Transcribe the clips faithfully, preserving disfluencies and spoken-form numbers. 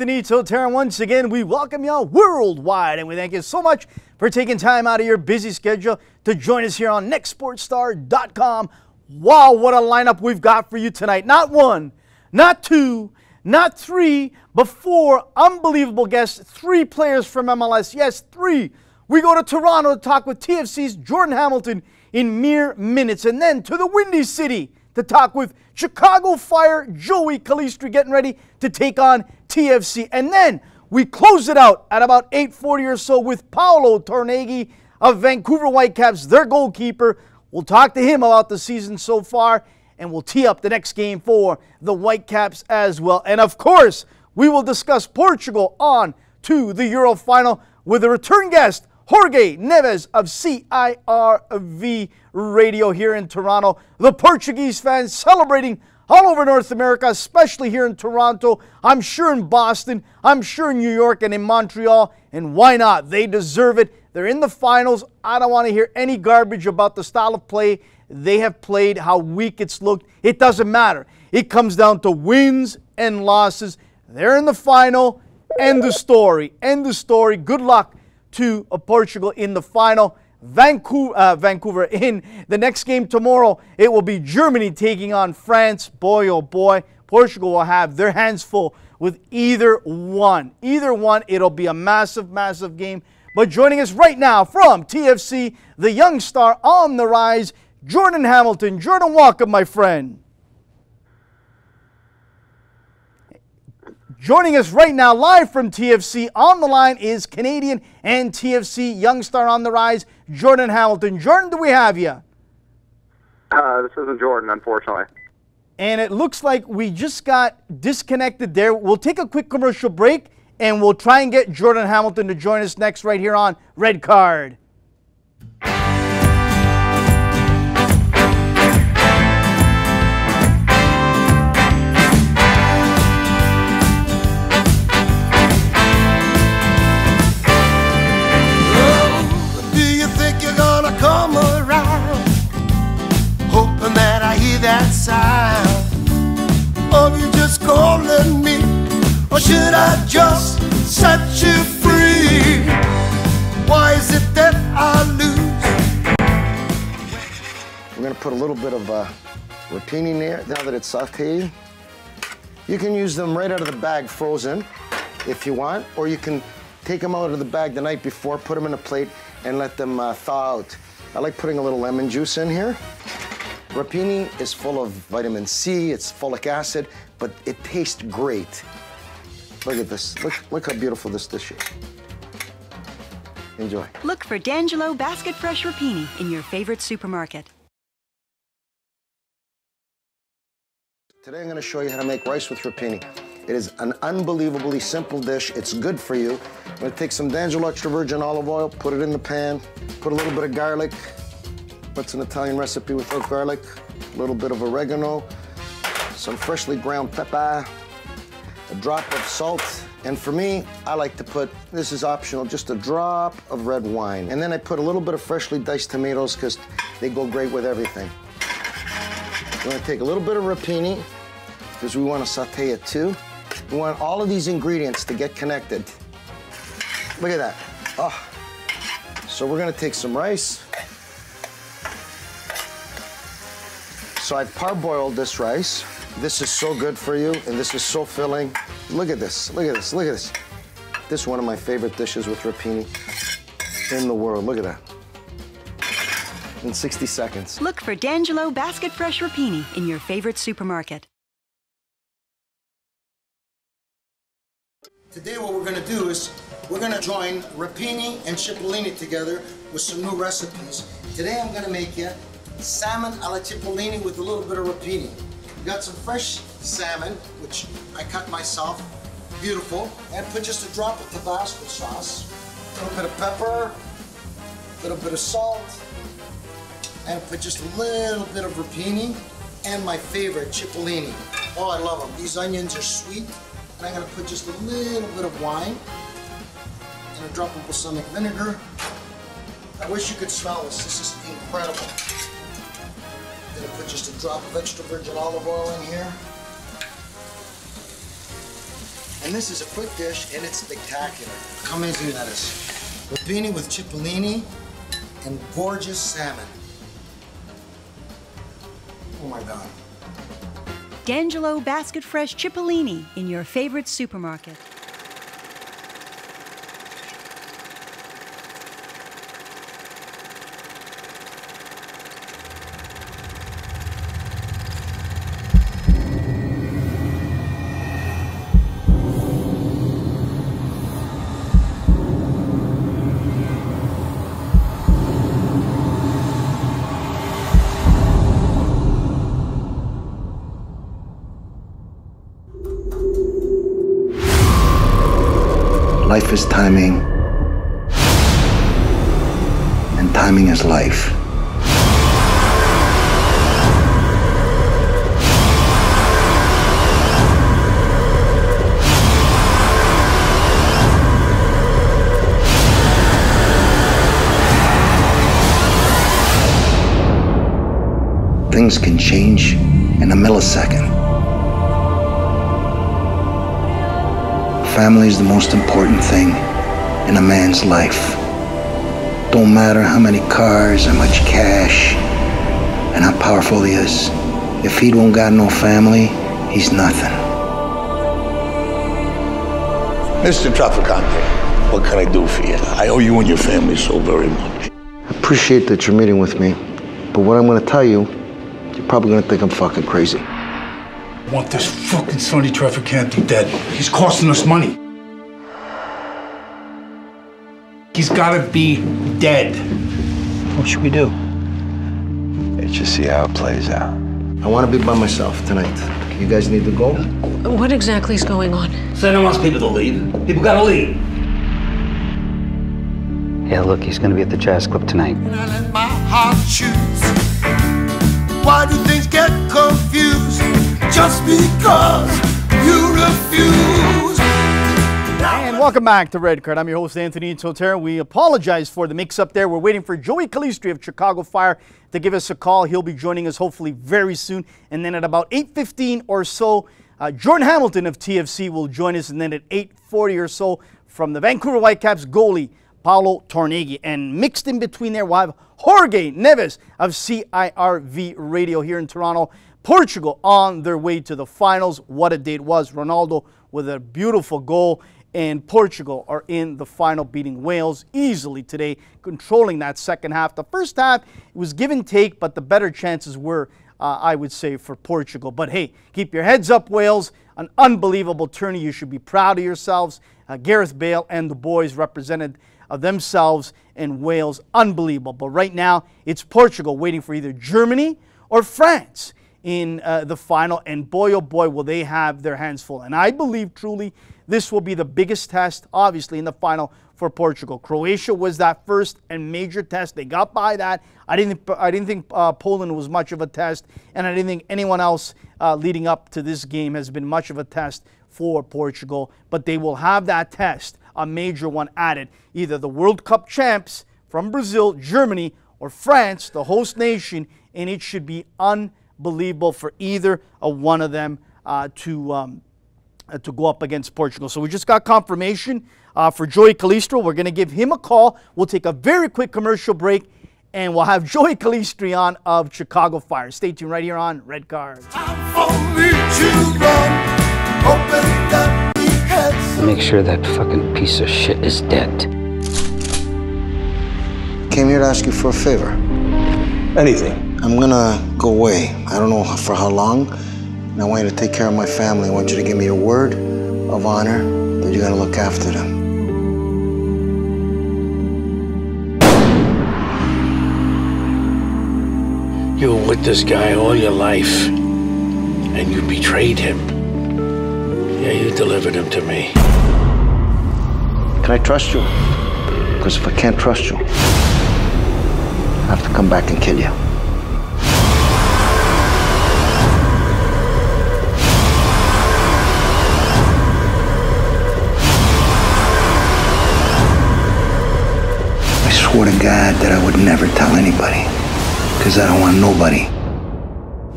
Anthony Totera, once again, we welcome y'all worldwide, and we thank you so much for taking time out of your busy schedule to join us here on Next Sport Star dot com. Wow, what a lineup we've got for you tonight. Not one, not two, not three, but four unbelievable guests, three players from M L S. Yes, three. We go to Toronto to talk with T F C's Jordan Hamilton in mere minutes, and then to the Windy City to talk with Chicago Fire Joey Calistri, getting ready to take on T F C. And then we close it out at about eight forty or so with Paolo Tornaghi of Vancouver Whitecaps, their goalkeeper. We'll talk to him about the season so far, and we'll tee up the next game for the Whitecaps as well. And of course, we will discuss Portugal on to the Euro final with a return guest, Jorge Neves of C I R V Radio here in Toronto. The Portuguese fans celebrating all over North America, especially here in Toronto. I'm sure in Boston, I'm sure in New York and in Montreal. And why not? They deserve it. They're in the finals. I don't want to hear any garbage about the style of play they have played, how weak it's looked. It doesn't matter. It comes down to wins and losses. They're in the final. End the story. End the story. Good luck to Portugal in the final. Vancouver, uh, Vancouver in the next game tomorrow. It will be Germany taking on France. Boy, oh boy, Portugal will have their hands full with either one. Either one, it'll be a massive, massive game. But joining us right now from T F C, the young star on the rise, Jordan Hamilton. Jordan, welcome, my friend. Joining us right now live from T F C on the line is Canadian and T F C young star on the rise, Jordan Hamilton. Jordan, do we have you? Uh, this isn't Jordan, unfortunately. And it looks like we just got disconnected there. We'll take a quick commercial break, and we'll try and get Jordan Hamilton to join us next right here on Red Card. That sound, or you just calling me, or should I just set you free? Why is it that I lose? We're gonna put a little bit of uh, rapini in there. Now that it's sauteed, you can use them right out of the bag frozen if you want, or you can take them out of the bag the night before, put them in a plate, and let them uh, thaw out. I like putting a little lemon juice in here. Rapini is full of vitamin C, it's folic acid, but it tastes great. Look at this. Look, look how beautiful this dish is. Enjoy. Look for D'Angelo Basket Fresh Rapini in your favorite supermarket. Today I'm going to show you how to make rice with rapini. It is an unbelievably simple dish. It's good for you. I'm going to take some D'Angelo extra virgin olive oil, put it in the pan, put a little bit of garlic. It's an Italian recipe without garlic, a little bit of oregano, some freshly ground pepper, a drop of salt, and for me, I like to put, this is optional, just a drop of red wine. And then I put a little bit of freshly diced tomatoes because they go great with everything. We're gonna take a little bit of rapini because we want to saute it too. We want all of these ingredients to get connected. Look at that. Oh. So we're gonna take some rice. So I've parboiled this rice. This is so good for you, and this is so filling. Look at this, look at this, look at this. This is one of my favorite dishes with rapini in the world. Look at that. In sixty seconds. Look for D'Angelo Basket Fresh Rapini in your favorite supermarket. Today what we're gonna do is we're gonna join rapini and cipollini together with some new recipes. Today I'm gonna make you salmon alla cipollini with a little bit of rapini. We got some fresh salmon, which I cut myself, beautiful, and put just a drop of Tabasco sauce, a little bit of pepper, a little bit of salt, and put just a little bit of rapini, and my favorite, cipollini. Oh, I love them. These onions are sweet, and I'm gonna put just a little bit of wine, and a drop of balsamic vinegar. I wish you could smell this. This is incredible. I'm gonna put just a drop of extra virgin olive oil in here. And this is a quick dish, and it's spectacular. Come in here, that is. Lupini with cipollini and gorgeous salmon. Oh my God. D'Angelo Basket Fresh Cipollini in your favorite supermarket. Life is timing, and timing is life. Things can change in a millisecond. Family is the most important thing in a man's life. Don't matter how many cars, how much cash, and how powerful he is. If he don't got no family, he's nothing. Mister Traficante, what can I do for you? I owe you and your family so very much. I appreciate that you're meeting with me, but what I'm gonna tell you, you're probably gonna think I'm fucking crazy. I want this fucking Sonny Traficante dead. He's costing us money. He's gotta be dead. What should we do? Let's just see how it plays out. I want to be by myself tonight. You guys need to go? What exactly is going on? Sonny wants people to leave. People gotta leave. Yeah, look, he's gonna be at the jazz club tonight. When I let my heart choose, why do things get confused? Just because you refuse. And welcome back to Red Card. I'm your host, Anthony Totera. We apologize for the mix-up there. We're waiting for Joey Calistri of Chicago Fire to give us a call. He'll be joining us hopefully very soon. And then at about eight fifteen or so, uh, Jordan Hamilton of T F C will join us. And then at eight forty or so, from the Vancouver Whitecaps goalie, Paolo Tornaghi. And mixed in between there, we'll have Jorge Neves of C I R V Radio here in Toronto, Portugal, on their way to the finals. What a day it was. Ronaldo with a beautiful goal, and Portugal are in the final, beating Wales easily today, controlling that second half. The first half, it was give and take, but the better chances were, uh, I would say, for Portugal. But hey, keep your heads up, Wales. An unbelievable tourney. You should be proud of yourselves. Uh, Gareth Bale and the boys represented uh, themselves in Wales. Unbelievable. But right now, it's Portugal waiting for either Germany or France in uh, the final, and boy oh boy will they have their hands full. And I believe truly this will be the biggest test, obviously, in the final for Portugal. Croatia was that first and major test. They got by that. I didn't I didn't think uh, Poland was much of a test, and I didn't think anyone else uh, leading up to this game has been much of a test for Portugal, but they will have that test, a major one added, either the World Cup champs from Brazil, Germany, or France, the host nation, and it should be unbelievable. Believable for either uh, one of them uh, to um, uh, to go up against Portugal. So we just got confirmation uh, for Joey Calistri. We're going to give him a call. We'll take a very quick commercial break, and we'll have Joey Calistri on of Chicago Fire. Stay tuned right here on Red Card. Make sure that fucking piece of shit is dead. Came here to ask you for a favor. Anything. I'm gonna go away. I don't know for how long. And I want you to take care of my family. I want you to give me a word of honor that you're gonna look after them. You were with this guy all your life, and you betrayed him. Yeah, you delivered him to me. Can I trust you? Because if I can't trust you, I have to come back and kill you. I swore to God that I would never tell anybody, because I don't want nobody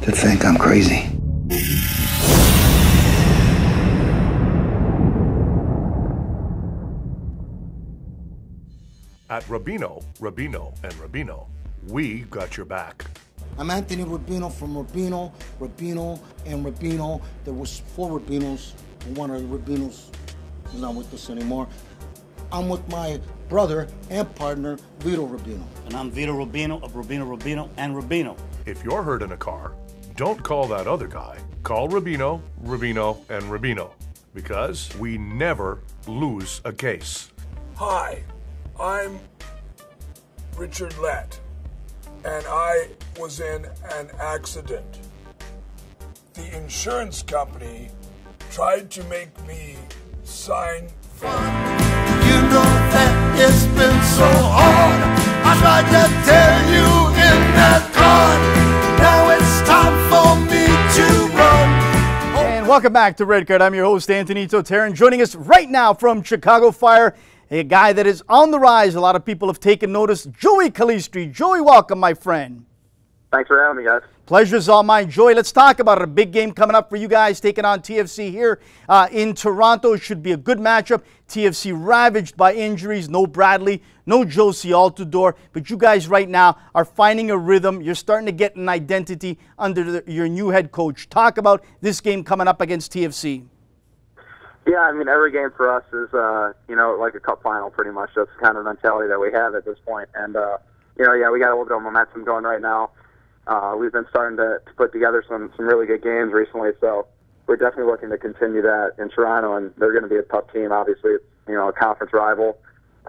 to think I'm crazy. At Rubino, Rubino, and Rubino, we got your back. I'm Anthony Rubino from Rubino, Rubino, and Rubino. There was four Rubinos, and one of the Rubinos is not with us anymore. I'm with my brother and partner, Vito Rubino. And I'm Vito Rubino of Rubino, Rubino, and Rubino. If you're hurt in a car, don't call that other guy. Call Rubino, Rubino, and Rubino, because we never lose a case. Hi, I'm Richard Lett, and I was in an accident. The insurance company tried to make me sign for it. You know that it's been so hard. I tried to tell you in that car. Now it's time for me to run. Oh. And welcome back to Red Card. I'm your host, Anthony Totera, and joining us right now from Chicago Fire, a guy that is on the rise. A lot of people have taken notice, Joey Calistri. Joey, welcome, my friend. Thanks for having me, guys. Pleasure's all mine, Joey. Let's talk about it. A big game coming up for you guys, taking on T F C here uh, in Toronto. It should be a good matchup. T F C ravaged by injuries. No Bradley, no Josie Altidore. But you guys right now are finding a rhythm. You're starting to get an identity under the, your new head coach. Talk about this game coming up against T F C. Yeah, I mean, every game for us is, uh, you know, like a cup final pretty much. That's the kind of mentality that we have at this point. And, uh, you know, yeah, we got a little bit of momentum going right now. Uh, we've been starting to, to put together some, some really good games recently, so we're definitely looking to continue that in Toronto, and they're going to be a tough team, obviously. It's, you know, a conference rival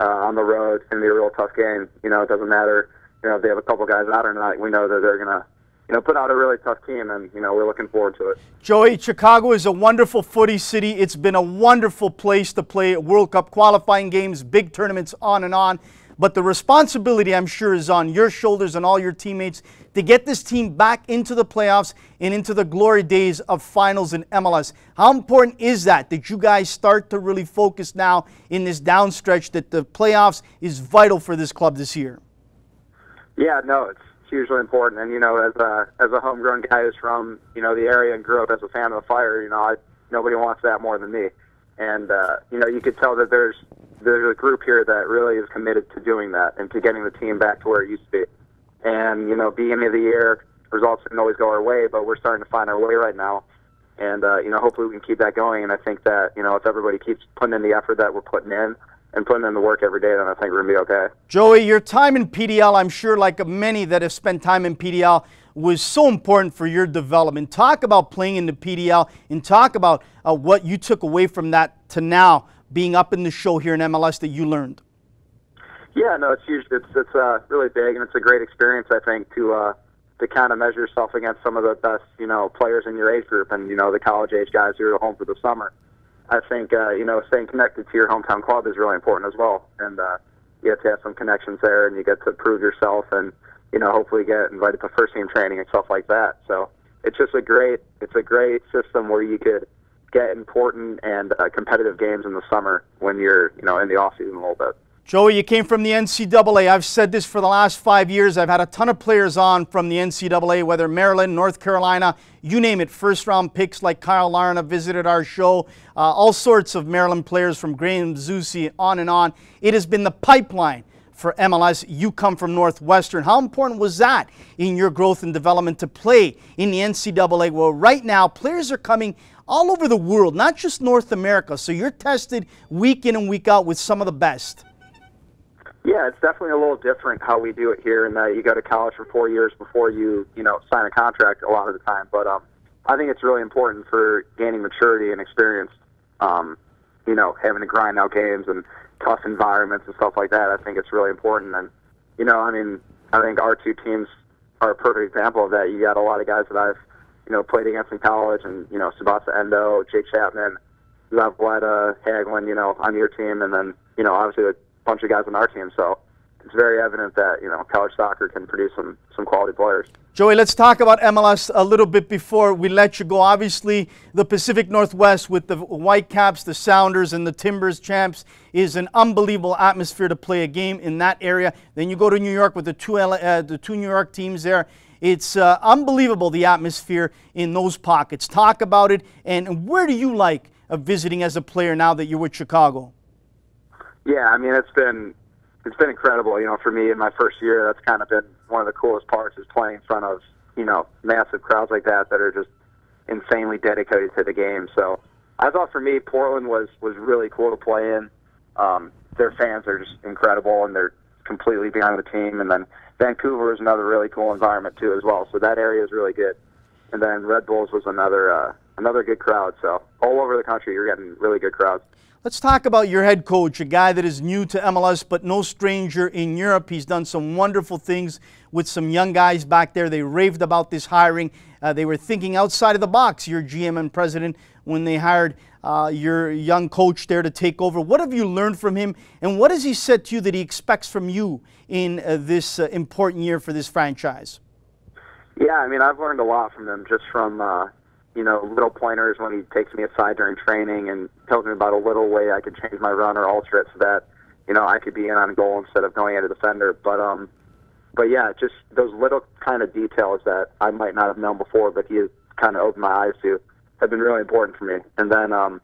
uh, on the road. It's going to be a real tough game. You know, it doesn't matter, you know, if they have a couple guys out or not. We know that they're going to, you know, put out a really tough team, and, you know, we're looking forward to it. Joey, Chicago is a wonderful footy city. It's been a wonderful place to play World Cup qualifying games, big tournaments, on and on. But the responsibility, I'm sure, is on your shoulders and all your teammates to get this team back into the playoffs and into the glory days of finals in M L S. How important is that, that you guys start to really focus now in this downstretch, that the playoffs is vital for this club this year? Yeah, no, it's hugely important. And, you know, as a, as a homegrown guy who's from, you know, the area and grew up as a fan of the Fire, you know, I, nobody wants that more than me. And, uh, you know, you could tell that there's there's a group here that really is committed to doing that and to getting the team back to where it used to be. And, you know, beginning of the year, results didn't always go our way, but we're starting to find our way right now. And, uh, you know, hopefully we can keep that going. And I think that, you know, if everybody keeps putting in the effort that we're putting in and putting in the work every day, then I think we're going to be okay. Joey, your time in P D L, I'm sure like many that have spent time in P D L, was so important for your development. Talk about playing in the P D L and talk about uh, what you took away from that to now being up in the show here in M L S that you learned. Yeah, no, it's huge. It's, it's uh, really big, and it's a great experience, I think, to uh, to kind of measure yourself against some of the best, you know, players in your age group and, you know, the college-age guys who are home for the summer. I think, uh, you know, staying connected to your hometown club is really important as well. And uh, you have to have some connections there, and you get to prove yourself and, you know, hopefully get invited to first team training and stuff like that. So it's just a great, it's a great system where you could get important and uh, competitive games in the summer when you're, you know, in the off season a little bit. Joey, you came from the N C double A. I've said this for the last five years. I've had a ton of players on from the N C double A, whether Maryland, North Carolina, you name it, first-round picks like Kyle Larna visited our show, uh, all sorts of Maryland players from Graham Zusi, on and on. It has been the pipeline for M L S. You come from Northwestern. How important was that in your growth and development to play in the N C double A? Well, right now, players are coming all over the world, not just North America. So you're tested week in and week out with some of the best. Yeah, it's definitely a little different how we do it here in that you go to college for four years before you, you know, sign a contract a lot of the time. But um, I think it's really important for gaining maturity and experience, um, you know, having to grind out games and tough environments and stuff like that. I think it's really important. And, you know, I mean, I think our two teams are a perfect example of that. You got a lot of guys that I've, you know, played against in college, and, you know, Sabasa Endo, Jake Chapman, Zavaleta, Hagelin, you know, on your team, and then, you know, obviously a bunch of guys on our team. So it's very evident that, you know, college soccer can produce some, some quality players. Joey, let's talk about M L S a little bit before we let you go. Obviously, the Pacific Northwest with the Whitecaps, the Sounders, and the Timbers champs is an unbelievable atmosphere to play a game in that area. Then you go to New York with the two, uh, the two New York teams there. It's uh, unbelievable, the atmosphere in those pockets. Talk about it, and where do you like uh, visiting as a player now that you're with Chicago? Yeah, I mean, it's been it's been incredible, you know, for me in my first year. That's kind of been one of the coolest parts, is playing in front of, you know, massive crowds like that that are just insanely dedicated to the game. So I thought for me, Portland was, was really cool to play in. Um, their fans are just incredible, and they're completely behind the team. And then Vancouver is another really cool environment too as well. So that area is really good. And then Red Bulls was another uh, another good crowd. So all over the country, you're getting really good crowds. Let's talk about your head coach, a guy that is new to M L S but no stranger in Europe. He's done some wonderful things with some young guys back there. They raved about this hiring. Uh, they were thinking outside of the box, your G M and president, when they hired uh, your young coach there to take over. What have you learned from him, and what has he said to you that he expects from you in uh, this uh, important year for this franchise? Yeah, I mean, I've learned a lot from him, just from... Uh you know, little pointers when he takes me aside during training and tells me about a little way I could change my run or alter it so that, you know, I could be in on goal instead of going at a defender. But, um, but yeah, just those little kind of details that I might not have known before, but he has kind of opened my eyes to, have been really important for me. And then, um,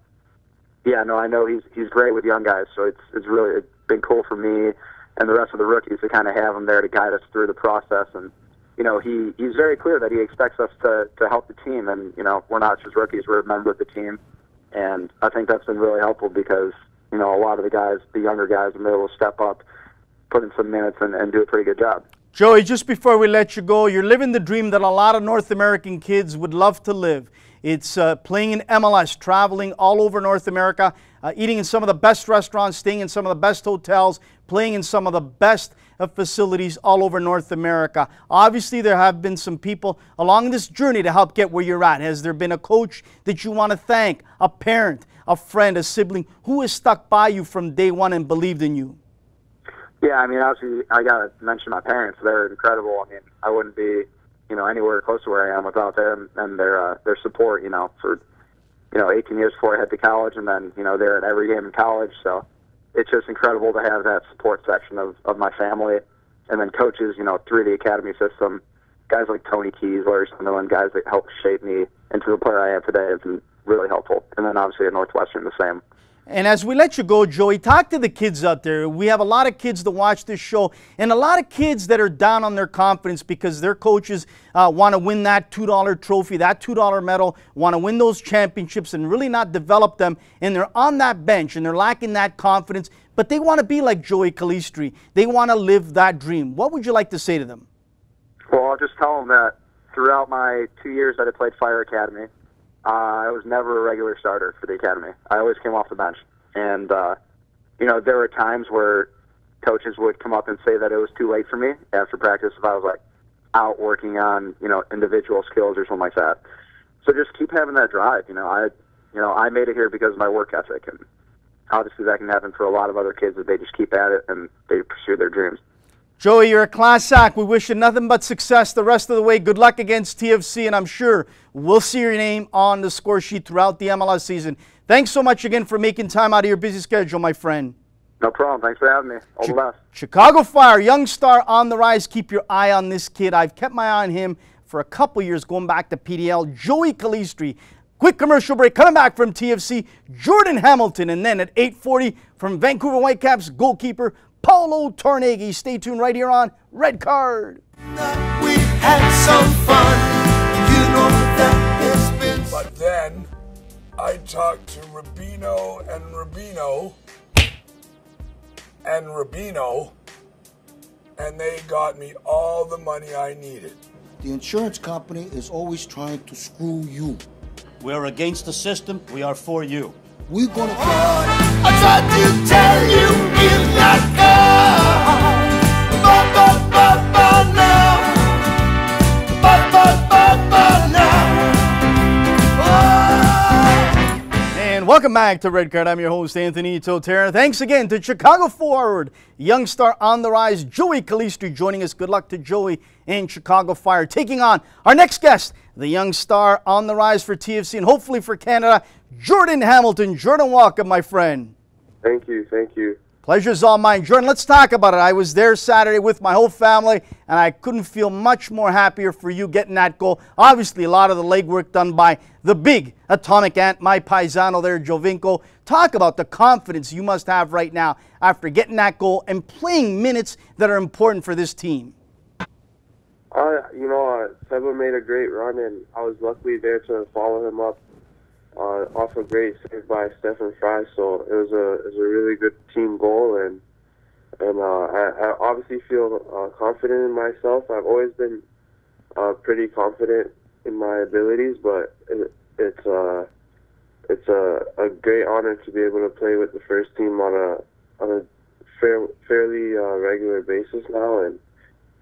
yeah, no, I know he's he's great with young guys, so it's it's really it's been cool for me and the rest of the rookies to kind of have him there to guide us through the process. And you know, he, he's very clear that he expects us to, to help the team. And, you know, we're not just rookies, we're a member of the team. And I think that's been really helpful because, you know, a lot of the guys, the younger guys, have been able to step up, put in some minutes, and, and do a pretty good job. Joey, just before we let you go, you're living the dream that a lot of North American kids would love to live. It's uh, playing in M L S, traveling all over North America, uh, eating in some of the best restaurants, staying in some of the best hotels, playing in some of the best of facilities all over North America. Obviously, there have been some people along this journey to help get where you're at. Has there been a coach that you want to thank, a parent, a friend, a sibling, who has stuck by you from day one and believed in you? Yeah, I mean, obviously, I got to mention my parents. They're incredible. I mean, I wouldn't be, you know, anywhere close to where I am without them and their uh, their support, you know, for, you know, eighteen years before I head to college, and then, you know, they're at every game in college. So it's just incredible to have that support section of, of my family. And then coaches, you know, through the academy system, guys like Tony Keys, Larry Sunderland, guys that helped shape me into the player I am today have been really helpful. And then obviously at Northwestern, the same. And as we let you go, Joey, talk to the kids out there. We have a lot of kids that watch this show, and a lot of kids that are down on their confidence because their coaches uh, want to win that two dollar trophy, that two dollar medal, want to win those championships and really not develop them. And they're on that bench, and they're lacking that confidence, but they want to be like Joey Calistri. They want to live that dream. What would you like to say to them? Well, I'll just tell them that throughout my two years that I played Fire Academy, Uh, I was never a regular starter for the academy. I always came off the bench. And, uh, you know, there were times where coaches would come up and say that it was too late for me after practice if I was, like, out working on, you know, individual skills or something like that. So just keep having that drive. You know, I, you know, I made it here because of my work ethic. And obviously that can happen for a lot of other kids if they just keep at it and they pursue their dreams. Joey, you're a class act. We wish you nothing but success the rest of the way. Good luck against T F C, and I'm sure we'll see your name on the score sheet throughout the M L S season. Thanks so much again for making time out of your busy schedule, my friend. No problem. Thanks for having me. All the best. Chicago Fire, young star on the rise. Keep your eye on this kid. I've kept my eye on him for a couple years, going back to P D L. Joey Calistri. Quick commercial break. Coming back from T F C, Jordan Hamilton. And then at eight forty from Vancouver Whitecaps, goalkeeper Paolo Tornaghi. Stay tuned right here on Red Card. We had some fun. You know that it's been... But then I talked to Rubino and Rubino and Rubino, and they got me all the money I needed. The insurance company is always trying to screw you. We're against the system. We are for you. We're gonna... Oh, I tried to tell you in that car, but, but, but, but now, but, but, but, but now. Oh. And welcome back to Red Card. I'm your host, Anthony Totera. Thanks again to Chicago forward, young star on the rise, Joey Calistri, joining us. Good luck to Joey and Chicago Fire. Taking on our next guest, the young star on the rise for T F C and hopefully for Canada, Jordan Hamilton. Jordan, welcome, my friend. Thank you, thank you. Pleasure's all mine. Jordan, let's talk about it. I was there Saturday with my whole family, and I couldn't feel much more happier for you getting that goal. Obviously, a lot of the legwork done by the big atomic ant, my paisano there, Giovinco. Talk about the confidence you must have right now after getting that goal and playing minutes that are important for this team. Uh, you know, uh, Seba made a great run, and I was luckily there to follow him up. Uh, off a great save by Stefan Frei, so it was a it was a really good team goal, and and uh, I, I obviously feel uh, confident in myself. I've always been uh, pretty confident in my abilities, but it, it's uh, it's a, a great honor to be able to play with the first team on a on a fair, fairly uh, regular basis now, and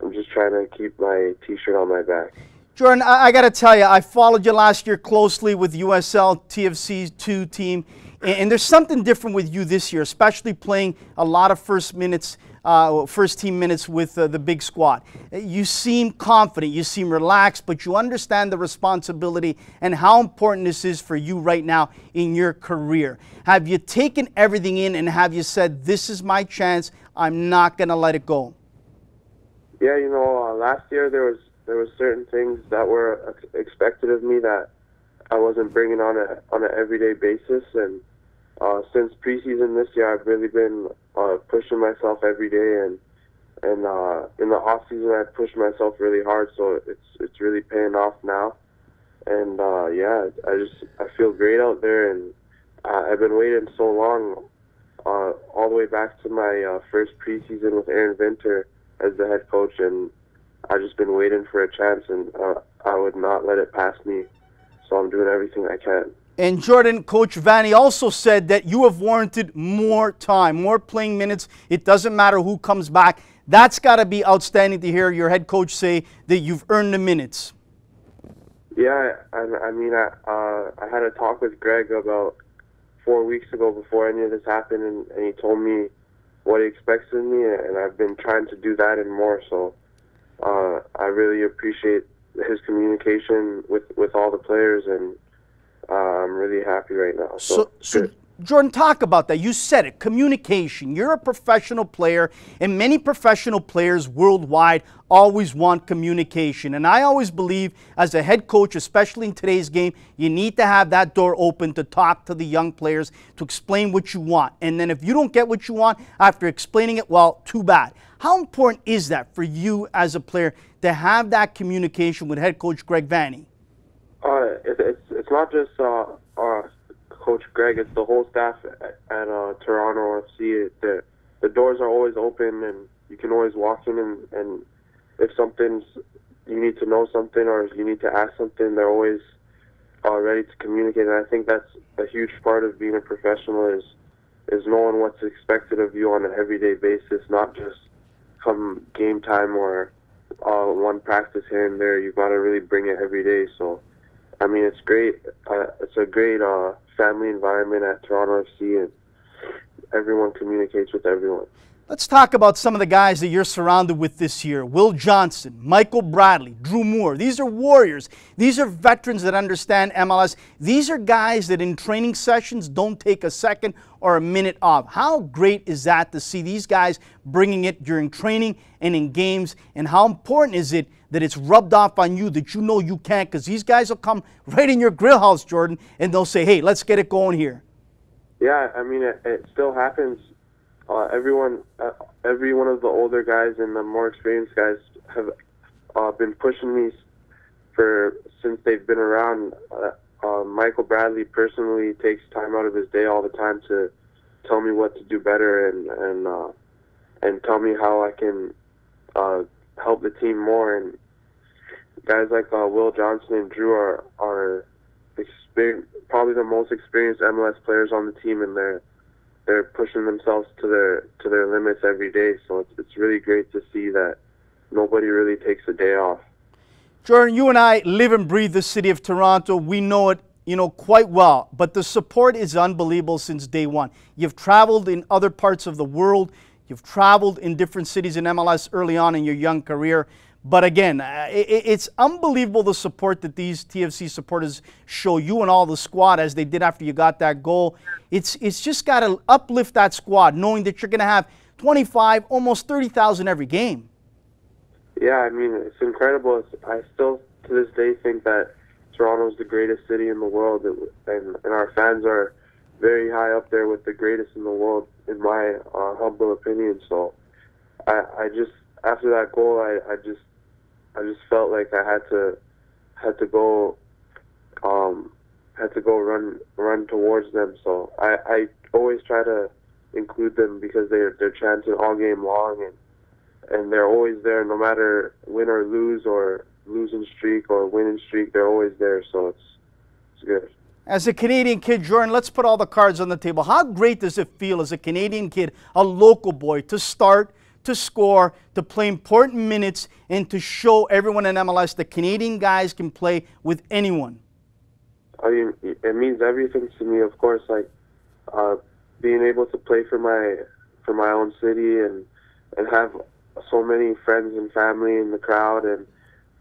I'm just trying to keep my T-shirt on my back. Jordan, I, I got to tell you, I followed you last year closely with U S L T F C's two team, and, and there's something different with you this year, especially playing a lot of first minutes, uh, first team minutes with uh, the big squad. You seem confident, you seem relaxed, but you understand the responsibility and how important this is for you right now in your career. Have you taken everything in, and have you said, this is my chance, I'm not going to let it go? Yeah, you know, uh, last year there was There were certain things that were ex expected of me that I wasn't bringing on a on an everyday basis, and uh, since preseason this year, I've really been uh, pushing myself every day, and and uh, in the off season, I pushed myself really hard, so it's it's really paying off now, and uh, yeah, I just I feel great out there, and I, I've been waiting so long, uh, all the way back to my uh, first preseason with Aaron Vinter as the head coach, and I've just been waiting for a chance, and uh, I would not let it pass me, so I'm doing everything I can. And Jordan, Coach Vanney also said that you have warranted more time, more playing minutes. It doesn't matter who comes back. That's got to be outstanding to hear your head coach say that you've earned the minutes. Yeah, I, I mean, I, uh, I had a talk with Greg about four weeks ago before any of this happened, and, and he told me what he expects of me, and I've been trying to do that and more, so... Uh, I really appreciate his communication with, with all the players, and uh, I'm really happy right now. So, so, so Jordan, talk about that. You said it, communication. You're a professional player, and many professional players worldwide always want communication. And I always believe as a head coach, especially in today's game, you need to have that door open to talk to the young players, to explain what you want. And then if you don't get what you want after explaining it, well, too bad. How important is that for you as a player to have that communication with head coach Greg Vanney? Uh, it, it's, it's not just uh, uh, Coach Greg, it's the whole staff at, at uh, Toronto F C. The, the doors are always open, and you can always walk in, and, and if something's, you need to know something or you need to ask something, they're always uh, ready to communicate. And I think that's a huge part of being a professional is, is knowing what's expected of you on an everyday basis, not just come game time or uh, one practice here and there. You've got to really bring it every day. So, I mean, it's great. Uh, it's a great uh, family environment at Toronto F C, and everyone communicates with everyone. Let's talk about some of the guys that you're surrounded with this year. Will Johnson, Michael Bradley, Drew Moore. These are warriors. These are veterans that understand M L S. These are guys that in training sessions don't take a second or a minute off. How great is that to see these guys bringing it during training and in games? And how important is it that it's rubbed off on you, that you know you can't? Because these guys will come right in your grill house, Jordan, and they'll say, hey, let's get it going here. Yeah, I mean, it, it still happens. Uh, everyone, uh, every one of the older guys and the more experienced guys have uh, been pushing me for since they've been around. Uh, uh, Michael Bradley personally takes time out of his day all the time to tell me what to do better, and and uh, and tell me how I can uh, help the team more. And guys like uh, Will Johnson and Drew are are probably the most experienced M L S players on the team, and they're. They're pushing themselves to their to their limits every day, so it's, it's really great to see that nobody really takes a day off. Jordan, you and I live and breathe the city of Toronto. We know it, you know, quite well, but the support is unbelievable since day one. You've traveled in other parts of the world. You've traveled in different cities in M L S early on in your young career, But again, it's unbelievable the support that these T F C supporters show you and all the squad as they did after you got that goal. It's, it's just got to uplift that squad, knowing that you're going to have twenty-five, almost thirty thousand every game. Yeah, I mean, it's incredible. It's, I still, to this day, think that Toronto's the greatest city in the world, it, and, and our fans are very high up there with the greatest in the world, in my uh, humble opinion. So I, I just, after that goal, I, I just, I just felt like I had to had to go um, had to go run run towards them. So I, I always try to include them because they're they're chanting all game long, and and they're always there no matter win or lose, or losing streak or winning streak, they're always there. So it's it's good. As a Canadian kid, Jordan, let's put all the cards on the table. How great does it feel as a Canadian kid, a local boy, to start, to score, to play important minutes, and to show everyone in M L S that Canadian guys can play with anyone? I mean, it means everything to me, of course, like uh, being able to play for my for my own city and and have so many friends and family in the crowd, and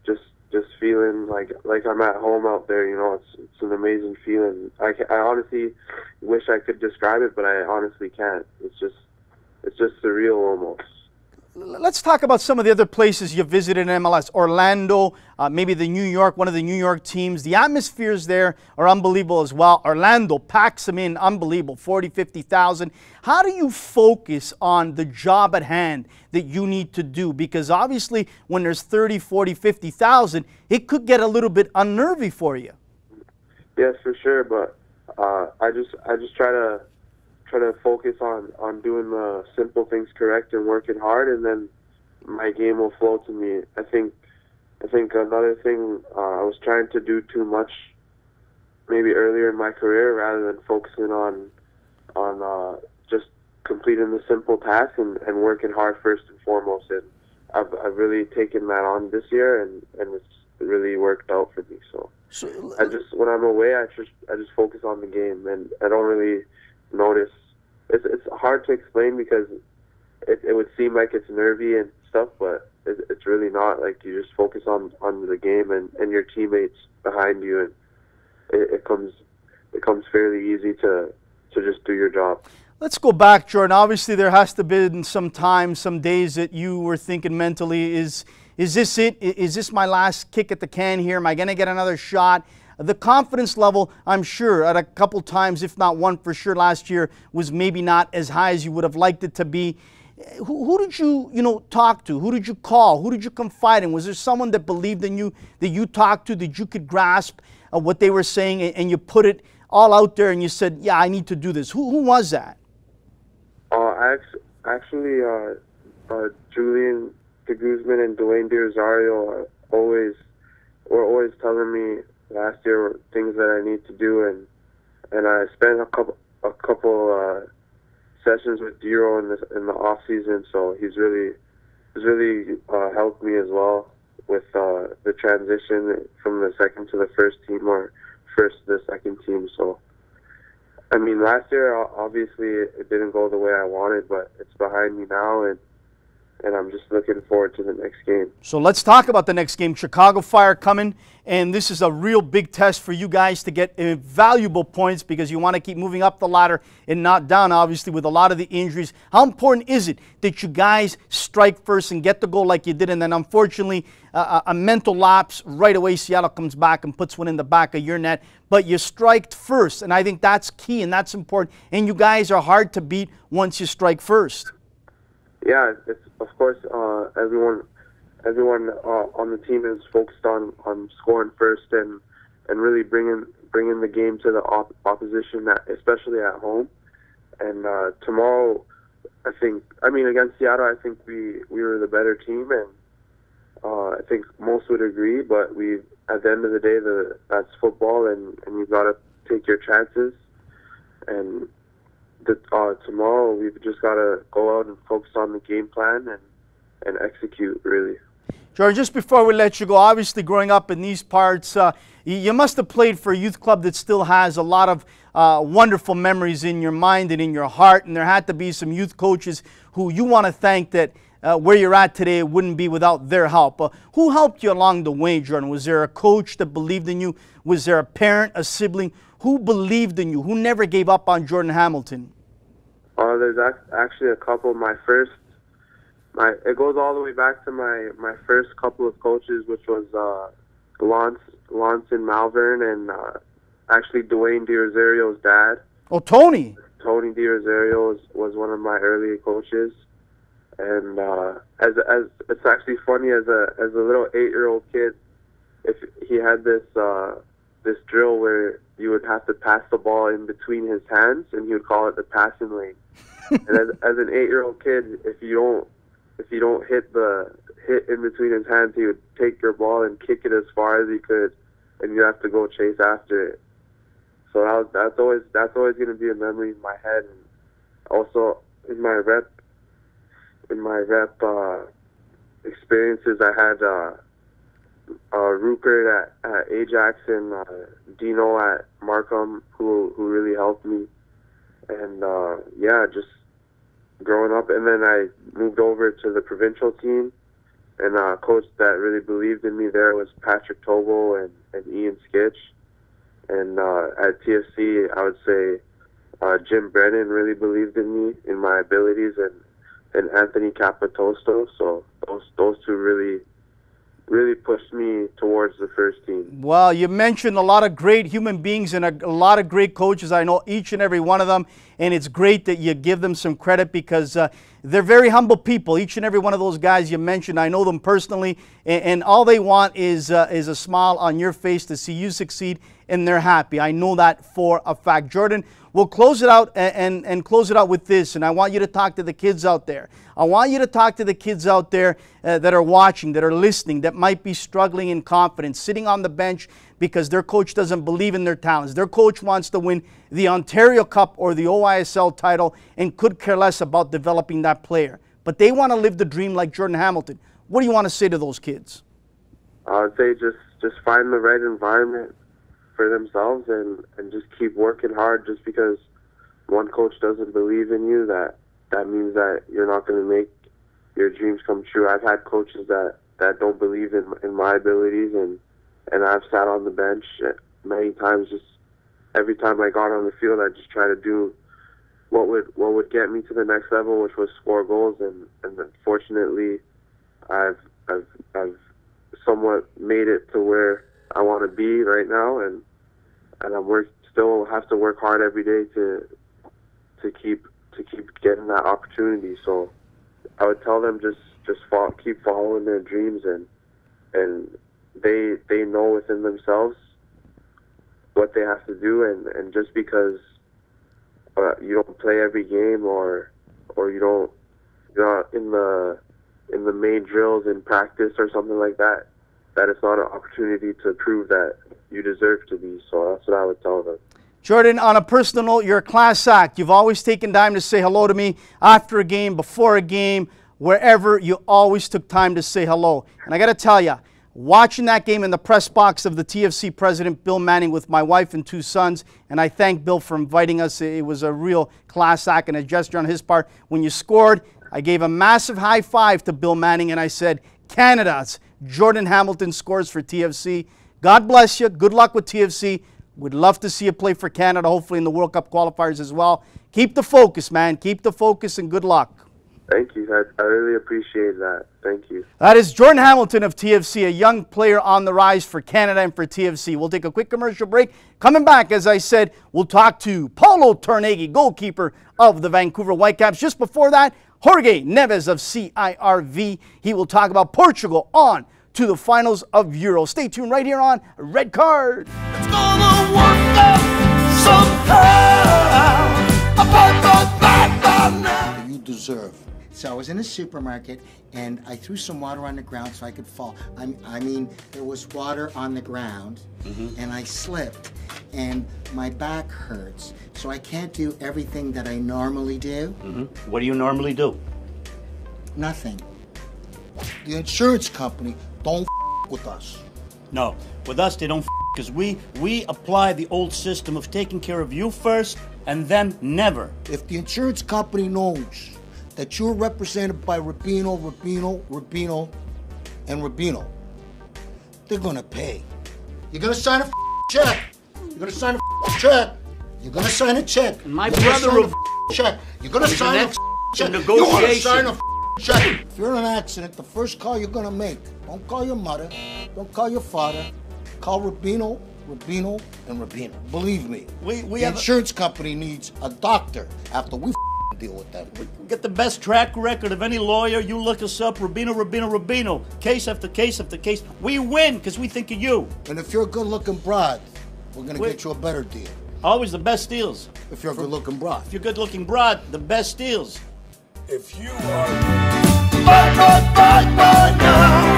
just just feeling like like I'm at home out there. You know, it's it's an amazing feeling. I, I honestly wish I could describe it, but I honestly can't. It's just it's just surreal almost. Let's talk about some of the other places you visited in M L S. Orlando, uh, maybe the New York, one of the New York teams. The atmospheres there are unbelievable as well. Orlando packs them in, unbelievable, forty, fifty thousand. How do you focus on the job at hand that you need to do? Because obviously when there's thirty, forty, fifty thousand, it could get a little bit unnervy for you. Yes, for sure, but uh, I just I just try to... try to focus on, on doing the simple things correct and working hard, and then my game will flow to me. I think I think another thing uh, I was trying to do too much maybe earlier in my career, rather than focusing on on uh, just completing the simple tasks and, and working hard first and foremost. And I've, I've really taken that on this year, and, and it's really worked out for me. So, so I just when I'm away, I just I just focus on the game, and I don't really notice. It's, it's hard to explain because it, it would seem like it's nervy and stuff, but it, it's really not. Like, you just focus on, on the game and, and your teammates behind you, and it, it comes it comes fairly easy to to just do your job. Let's go back, Jordan. Obviously, there has to have been some time, some days that you were thinking mentally, is is this it? Is this my last kick at the can here? Am I going to get another shot? The confidence level, I'm sure, at a couple times, if not one for sure, last year was maybe not as high as you would have liked it to be. Who, who did you, you know, talk to? Who did you call? Who did you confide in? Was there someone that believed in you, that you talked to, that you could grasp uh, what they were saying, and, and you put it all out there and you said, yeah, I need to do this? Who, who was that? Uh, actually, uh, uh, Julian de Guzman and Dwayne de Rosario are always, were always telling me last year things that I need to do, and and I spent a couple a couple uh, sessions with Dero in the in the off season, so he's really he's really uh, helped me as well with uh, the transition from the second to the first team, or first to the second team. So I mean, last year obviously it didn't go the way I wanted, but it's behind me now, and. And I'm just looking forward to the next game. So let's talk about the next game. Chicago Fire coming, and this is a real big test for you guys to get uh, valuable points, because you want to keep moving up the ladder and not down, obviously, with a lot of the injuries. How important is it that you guys strike first and get the goal like you did, and then unfortunately uh, a mental lapse right away? Seattle comes back and puts one in the back of your net, but you striked first, and I think that's key and that's important, and you guys are hard to beat once you strike first. Yeah, it's, of course, uh, everyone, everyone uh, on the team is focused on, on scoring first, and and really bringing bringing the game to the op opposition, at, especially at home. And uh, tomorrow, I think, I mean, against Seattle, I think we we were the better team, and uh, I think most would agree. But we, at the end of the day, the that's football, and and you've got to take your chances. And The, uh, tomorrow we've just got to go out and focus on the game plan and, and execute, really. Jordan, just before we let you go, obviously growing up in these parts, uh, you must have played for a youth club that still has a lot of uh, wonderful memories in your mind and in your heart, and there had to be some youth coaches who you want to thank that uh, where you're at today wouldn't be without their help. Uh, who helped you along the way, Jordan? Was there a coach that believed in you? Was there a parent, a sibling? Who believed in you? Who never gave up on Jordan Hamilton? Uh, there's ac actually a couple. My first, my it goes all the way back to my, my first couple of coaches, which was uh, Lance, Lance and Malvern, and uh, actually Dwayne de Rosario's dad. Oh, Tony. Tony de Rosario was, was one of my early coaches, and uh, as as it's actually funny, as a as a little eight-year-old kid, if he had this uh, this drill where you would have to pass the ball in between his hands, and he would call it the passing lane. And as, as an eight-year-old kid, if you don't if you don't hit the hit in between his hands, he would take your ball and kick it as far as he could, and you have to go chase after it. So that was, that's always that's always going to be a memory in my head. And also in my rep in my rep uh, experiences, I had uh, uh, Rupert at, at Ajax and uh, Dino at Markham, who who really helped me. And uh, yeah, just growing up, and then I moved over to the provincial team, and uh, a coach that really believed in me there was Patrick Tobo and, and Ian Skitch. And uh, at T F C, I would say uh, Jim Brennan really believed in me, in my abilities, and, and Anthony Capotosto. So those, those two really, really pushed me towards the first team. Well, you mentioned a lot of great human beings and a, a lot of great coaches. I know each and every one of them, and it's great that you give them some credit, because uh, they're very humble people. Each and every one of those guys you mentioned, I know them personally, and, and all they want is, uh, is a smile on your face to see you succeed, and they're happy. I know that for a fact. Jordan, we'll close it out and, and, and close it out with this, and I want you to talk to the kids out there. I want you to talk to the kids out there uh, that are watching, that are listening, that might be struggling in confidence, sitting on the bench because their coach doesn't believe in their talents. Their coach wants to win the Ontario Cup or the O I S L title and could care less about developing that player. But they want to live the dream like Jordan Hamilton. What do you want to say to those kids? I would say just, just find the right environment for themselves, and, and just keep working hard. Just because one coach doesn't believe in you, that that means that you're not going to make your dreams come true. I've had coaches that, that don't believe in, in my abilities, and, and I've sat on the bench many times. Just every time I got on the field, I just tried to do what would what would get me to the next level, which was score goals, and, and unfortunately I've, I've, I've somewhat made it to where I want to be right now, and and I'm work still have to work hard every day to to keep to keep getting that opportunity. So I would tell them just just follow, keep following their dreams, and and they they know within themselves what they have to do, and and just because uh, you don't play every game, or or you don't you're not in the in the main drills in practice or something like that, that it's not an opportunity to prove that you deserve to be. So that's what I would tell them. Jordan, on a personal note, you're a class act. You've always taken time to say hello to me after a game, before a game, wherever. You always took time to say hello. And I got to tell you, watching that game in the press box of the T F C president, Bill Manning, with my wife and two sons, and I thank Bill for inviting us. It was a real class act and a gesture on his part. When you scored, I gave a massive high five to Bill Manning, and I said, Canada's Jordan Hamilton scores for T F C. God bless you. Good luck with T F C. We'd love to see you play for Canada, hopefully in the World Cup qualifiers as well. Keep the focus, man. Keep the focus, and good luck. Thank you. I, I really appreciate that. Thank you. That is Jordan Hamilton of T F C, a young player on the rise for Canada and for T F C. We'll take a quick commercial break. Coming back, as I said, we'll talk to Paolo Tornaghi, goalkeeper of the Vancouver Whitecaps. Just before that, Jorge Neves of C I R V. He will talk about Portugal on to the finals of Euro. Stay tuned right here on Red Card. It's gonna work out somehow. About the you deserve. So I was in a supermarket, and I threw some water on the ground so I could fall. I, I mean, there was water on the ground, mm-hmm. and I slipped, and my back hurts. So I can't do everything that I normally do. Mm-hmm. What do you normally do? Nothing. The insurance company don't f with us. No, with us they don't f, because we, we apply the old system of taking care of you first and then never. If the insurance company knows that you're represented by Rubino, Rubino, Rubino, and Rubino. They're gonna pay. You're gonna sign a check. You're gonna sign a check. You're gonna sign a check. And my brother will check. You're gonna sign a check. You're gonna sign a check. If you're in an accident, the first call you're gonna make, don't call your mother, don't call your father, call Rubino, Rubino, and Rubino. Believe me, we, we the have insurance a... company needs a doctor after we deal with that. We get the best track record of any lawyer. You look us up, Rubino, Rubino, Rubino. Case after case after case. We win because we think of you. And if you're a good-looking broad, we're going to we... get you a better deal. Always the best deals. If you're a good-looking broad. If you're a good-looking broad, the best deals. If you are... Bye, bye, bye, bye, now.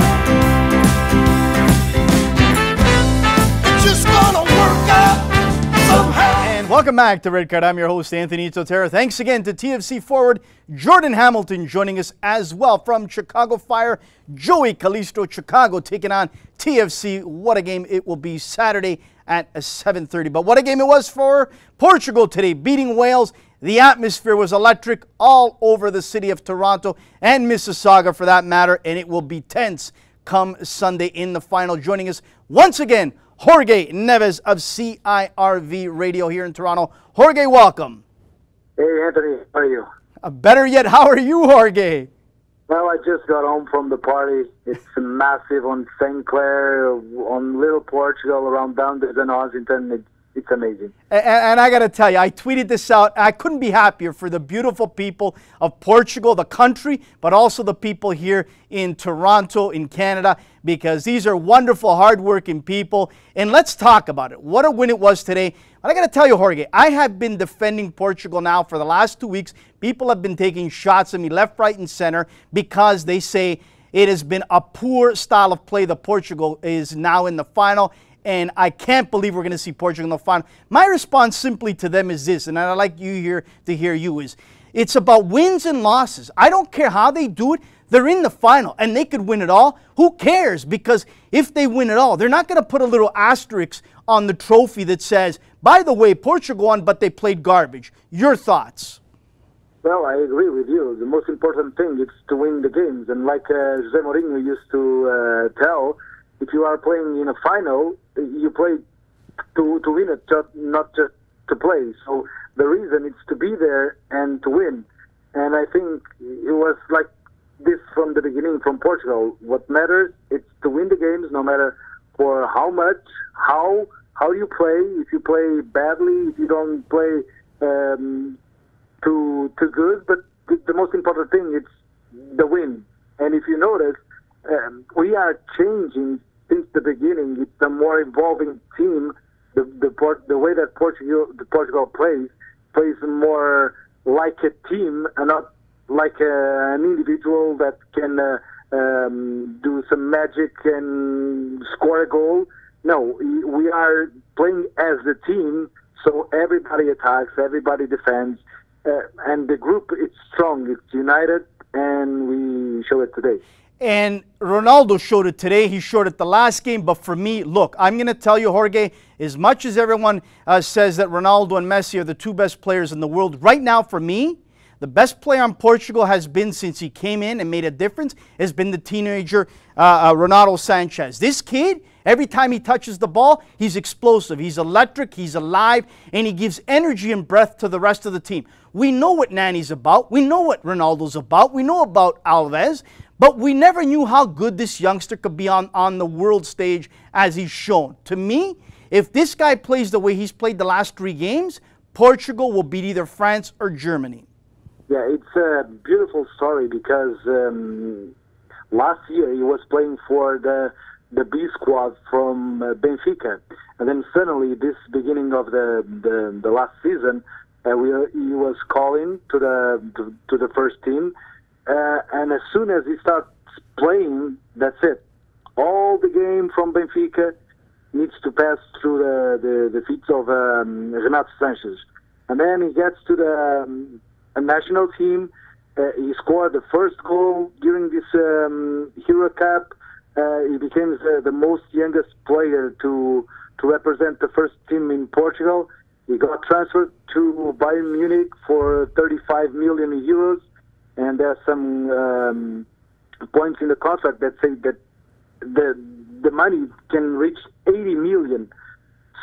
Just gonna work out somehow. And welcome back to Red Card. I'm your host, Anthony Totera. Thanks again to T F C forward Jordan Hamilton joining us as well from Chicago Fire. Joey Calistri, Chicago, taking on T F C. What a game it will be Saturday at seven thirty. But what a game it was for Portugal today, beating Wales. The atmosphere was electric all over the city of Toronto and Mississauga for that matter, and it will be tense come Sunday in the final. Joining us once again, Jorge Neves of C I R V Radio here in Toronto. Jorge, welcome. Hey, Anthony, how are you? Uh, better yet, how are you, Jorge? Well, I just got home from the party. It's massive on Saint Clair, on Little Portugal, around Dundas and Ossington. It, it's amazing. And, and I got to tell you, I tweeted this out. I couldn't be happier for the beautiful people of Portugal, the country, but also the people here in Toronto, in Canada, because these are wonderful, hardworking people. And let's talk about it. What a win it was today. But I got to tell you, Jorge, I have been defending Portugal now for the last two weeks. People have been taking shots at me left, right, and center because they say it has been a poor style of play that Portugal is now in the final. And I can't believe we're going to see Portugal in the final. My response simply to them is this, and I'd like you here to hear you, is it's about wins and losses. I don't care how they do it. They're in the final, and they could win it all. Who cares? Because if they win it all, they're not going to put a little asterisk on the trophy that says, by the way, Portugal won, but they played garbage. Your thoughts? Well, I agree with you. The most important thing is to win the games. And like uh, José Mourinho used to uh, tell, if you are playing in a final, you play to, to win it, not just to play. So the reason is to be there and to win. And I think it was like this from the beginning from Portugal. What matters is to win the games, no matter for how much, how how you play. If you play badly, if you don't play um, too too good, but the, the most important thing is the win. And if you notice, um, we are changing since the beginning. It's a more evolving team. The the, port, the way that Portugal the Portugal plays plays more like a team and not like uh, an individual that can uh, um, do some magic and score a goal. No, we are playing as a team, so everybody attacks, everybody defends, uh, and the group is strong, it's united, and we show it today. And Ronaldo showed it today. He showed it the last game. But for me, look, I'm going to tell you, Jorge, as much as everyone uh, says that Ronaldo and Messi are the two best players in the world, right now for me, the best player on Portugal has been since he came in and made a difference has been the teenager uh, uh, Renato Sanches. This kid, every time he touches the ball, he's explosive, he's electric, he's alive, and he gives energy and breath to the rest of the team. We know what Nani's about, we know what Ronaldo's about, we know about Alves, but we never knew how good this youngster could be on, on the world stage as he's shown. To me, if this guy plays the way he's played the last three games, Portugal will beat either France or Germany. Yeah, it's a beautiful story because um, last year he was playing for the the B squad from uh, Benfica, and then suddenly this beginning of the the, the last season, uh, we, he was calling to the to, to the first team, uh, and as soon as he starts playing, that's it. All the game from Benfica needs to pass through the the, the feet of um, Renato Sanches, and then he gets to the um, a national team. Uh, he scored the first goal during this um, Hero Cup. Uh, he became the, the most youngest player to to represent the first team in Portugal. He got transferred to Bayern Munich for thirty-five million euros, and there are some um, points in the contract that say that the the money can reach eighty million.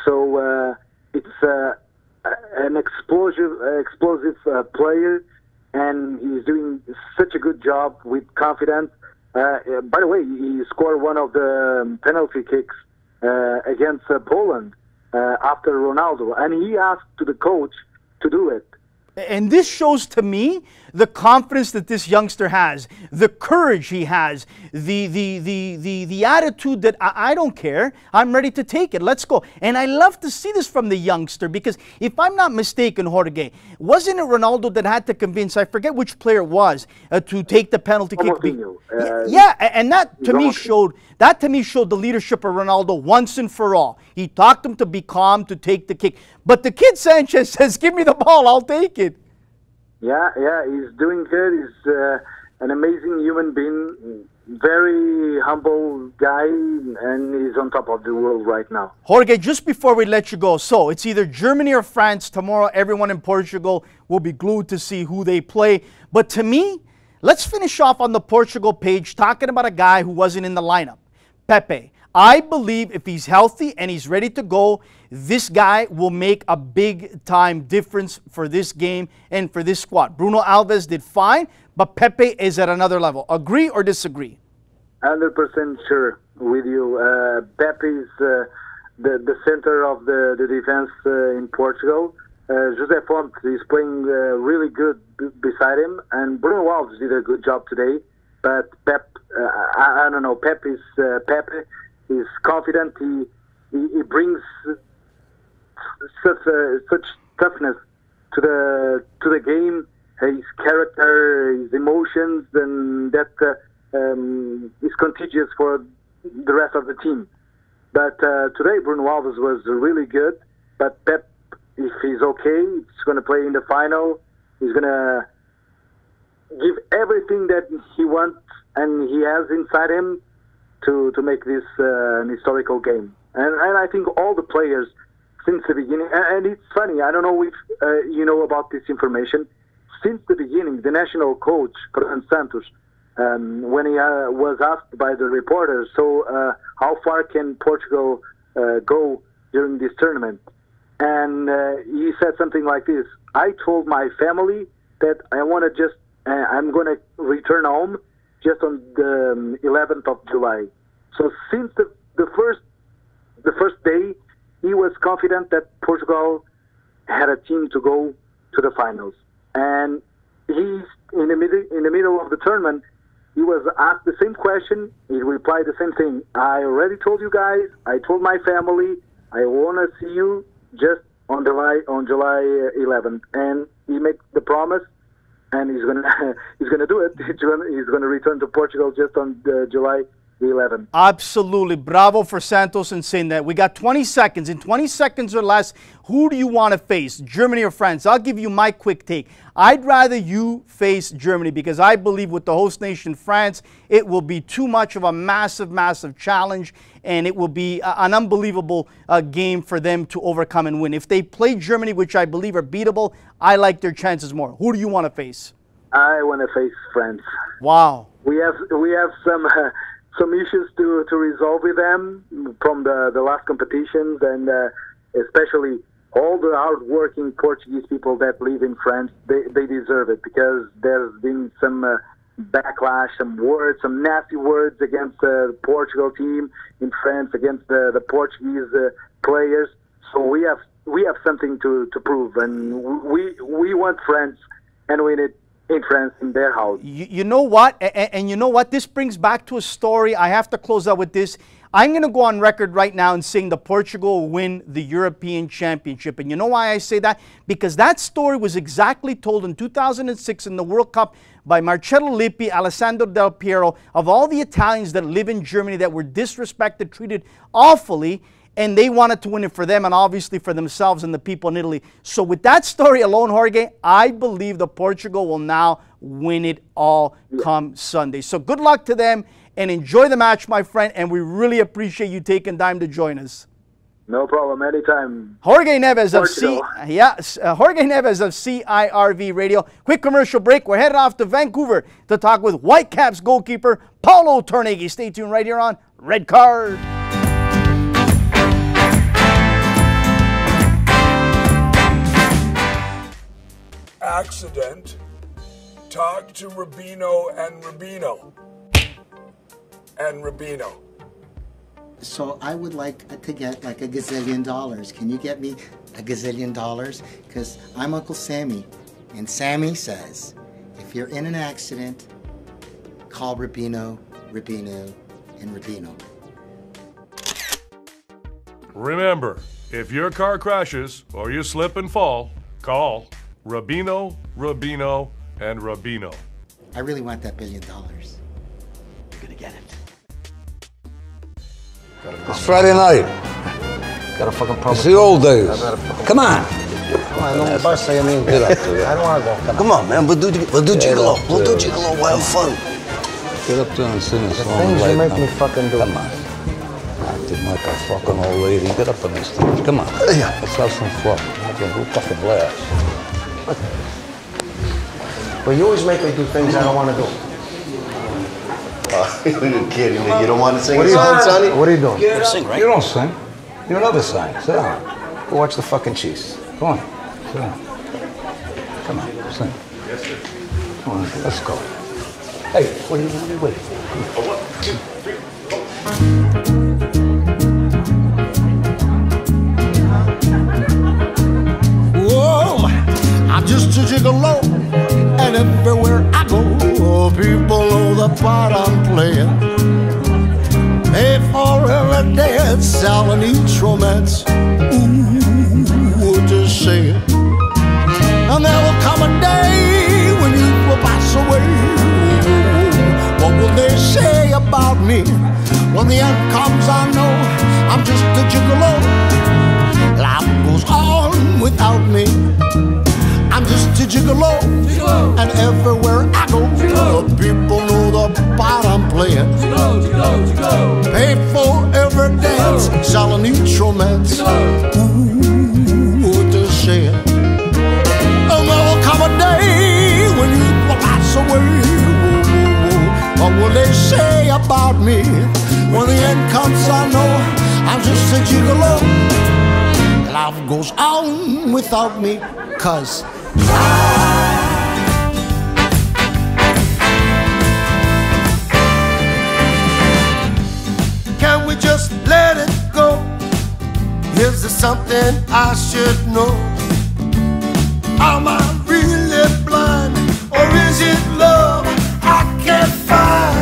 So uh, it's uh, an explosive, explosive uh, player, and he's doing such a good job with confidence. Uh, by the way, he scored one of the penalty kicks uh, against uh, Poland uh, after Ronaldo, and he asked to the coach to do it. And this shows to me the confidence that this youngster has, the courage he has, the the the the, the attitude that I, I don't care, I'm ready to take it, let's go. And I love to see this from the youngster, because if I'm not mistaken, Jorge, wasn't it Ronaldo that had to convince, I forget which player it was, uh, to take the penalty kick? Uh, yeah, and that to me showed that to me showed the leadership of Ronaldo once and for all. He talked him to be calm, to take the kick. But the kid Sanchez says, give me the ball, I'll take it. Yeah, yeah, he's doing good. He's uh, an amazing human being, very humble guy, and he's on top of the world right now. Jorge, just before we let you go, so it's either Germany or France. Tomorrow, everyone in Portugal will be glued to see who they play. But to me, let's finish off on the Portugal page talking about a guy who wasn't in the lineup, Pepe. I believe if he's healthy and he's ready to go, this guy will make a big-time difference for this game and for this squad. Bruno Alves did fine, but Pepe is at another level. Agree or disagree? one hundred percent sure with you. Uh, Pepe is uh, the, the center of the, the defense uh, in Portugal. Uh, Josef Fontes is playing uh, really good b beside him, and Bruno Alves did a good job today. But Pep, uh, I, I don't know, Pep is uh, Pepe. He's confident. He he, he brings such uh, such toughness to the to the game. His character, his emotions, and that uh, um, is contagious for the rest of the team. But uh, today, Bruno Alves was really good. But Pep, if he's okay, he's going to play in the final. He's going to give everything that he wants and he has inside him to, to make this uh, an historical game. And, and I think all the players, since the beginning, and, and it's funny, I don't know if uh, you know about this information, since the beginning, the national coach, Fernando Santos, um, when he uh, was asked by the reporters, so uh, how far can Portugal uh, go during this tournament? And uh, he said something like this: I told my family that I want to just, uh, I'm going to return home just on the um, eleventh of July. So since the, the first the first day, he was confident that Portugal had a team to go to the finals. And he's in the middle in the middle of the tournament. He was asked the same question. He replied the same thing: I already told you guys. I told my family. I want to see you just on July on July eleventh. And he made the promise. And he's gonna he's gonna do it. He's gonna return to Portugal just on the July the eleventh. Absolutely, bravo for Santos in saying that. We got twenty seconds. In twenty seconds or less, who do you want to face, Germany or France? I'll give you my quick take. I'd rather you face Germany, because I believe with the host nation France, it will be too much of a massive, massive challenge, and it will be a, an unbelievable uh, game for them to overcome and win. If they play Germany, which I believe are beatable, I like their chances more. Who do you want to face? I want to face France. Wow. We have we have some. Uh, Some issues to, to resolve with them from the, the last competitions, and uh, especially all the hardworking Portuguese people that live in France, they, they deserve it, because there's been some uh, backlash, some words, some nasty words against the uh, Portugal team in France, against the, the Portuguese uh, players. So we have we have something to, to prove, and we we want France, and we need in France, in their house. You, you know what? And, and you know what? This brings back to a story. I have to close out with this. I'm going to go on record right now and saying that Portugal will win the European Championship. And you know why I say that? Because that story was exactly told in two thousand six in the World Cup by Marcello Lippi, Alessandro Del Piero, of all the Italians that live in Germany that were disrespected, treated awfully, and they wanted to win it for them and obviously for themselves and the people in Italy. So with that story alone, Jorge, I believe that Portugal will now win it all come Sunday. So good luck to them and enjoy the match, my friend, and we really appreciate you taking time to join us. No problem. Anytime. Jorge Neves of C yeah, uh, Jorge Neves of C I R V Radio. Quick commercial break. We're headed off to Vancouver to talk with Whitecaps goalkeeper Paolo Tornaghi. Stay tuned right here on Red Card. Accident. Talk to Rubino and Rubino. And Rubino. So I would like to get like a gazillion dollars. Can you get me a gazillion dollars? Because I'm Uncle Sammy, and Sammy says, if you're in an accident, call Rubino, Rubino, and Rubino. Remember, if your car crashes or you slip and fall, call Rubino, Rubino, and Rubino. I really want that billion dollars. You're gonna get it. It's Friday night. Got a fucking problem. It's the old days. Come on. Come on, no bus. I mean, I don't want to go. Come on, Come on man. We'll do we'll do gigolo. We'll do gigolo. We'll have fun. Get up there and sing a song. Things you make me fucking do. Come on. I did like a fucking old lady. Get up on this stage. Come on. Yeah. Let's have some fun. We'll fucking blast. But you always make me do things I don't want to do. You're kidding me. You don't want to sing a song, Sonny? What are you doing? You sing, right? You don't sing. You're another sign. Sit down. Go watch the fucking Chiefs. Come on. Sit down. Come on. Sing. Yes, sir. Come on. Let's go. Hey, what are you doing? Wait. One, two, three, four. Whoa. I'm just a gigolo. And everywhere I go, people on the part I'm playing pay for every dance, all in each romance. Ooh, what you say? And there will come a day when you will pass away. What will they say about me? When the end comes, I know I'm just a gigolo. Life goes on without me. I'm just a gigolo, gigolo, and everywhere I go, gigolo, the people know the part I'm playing. Gigolo, gigolo, gigolo. Pay for every dance, gigolo. Selling each romance. Gigolo. Ooh, what they're saying. And there will come a day when you will pass away. What will they say about me? When the end comes, I know I'm just a gigolo. Life goes on without me, 'cause can we just let it go? Is there something I should know? Am I really blind, or is it love I can't find?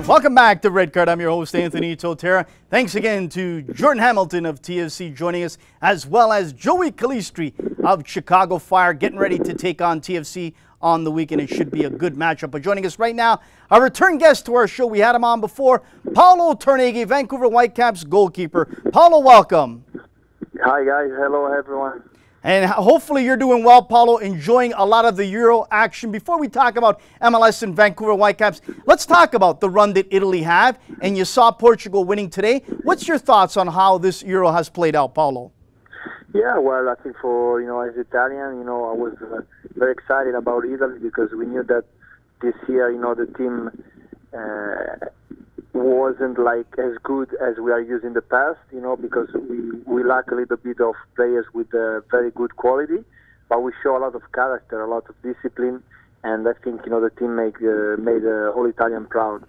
And welcome back to Red Card. I'm your host, Anthony Totera. Thanks again to Jordan Hamilton of T F C joining us, as well as Joey Calistri of Chicago Fire, getting ready to take on T F C on the weekend. It should be a good matchup. But joining us right now, our return guest to our show, we had him on before, Paolo Tornaghi, Vancouver Whitecaps goalkeeper. Paolo, welcome. Hi, guys. Hello, everyone. And hopefully you're doing well, Paolo, enjoying a lot of the Euro action. Before we talk about M L S and Vancouver Whitecaps, let's talk about the run that Italy have, and you saw Portugal winning today. What's your thoughts on how this Euro has played out, Paolo? Yeah, well, I think for, you know, as Italian, you know, I was uh, very excited about Italy because we knew that this year, you know, the team uh, wasn't like as good as we are used in the past, you know, because we, we lack a little bit of players with uh, very good quality, but we show a lot of character, a lot of discipline, and I think, you know, the team make, uh, made the uh, whole Italian proud.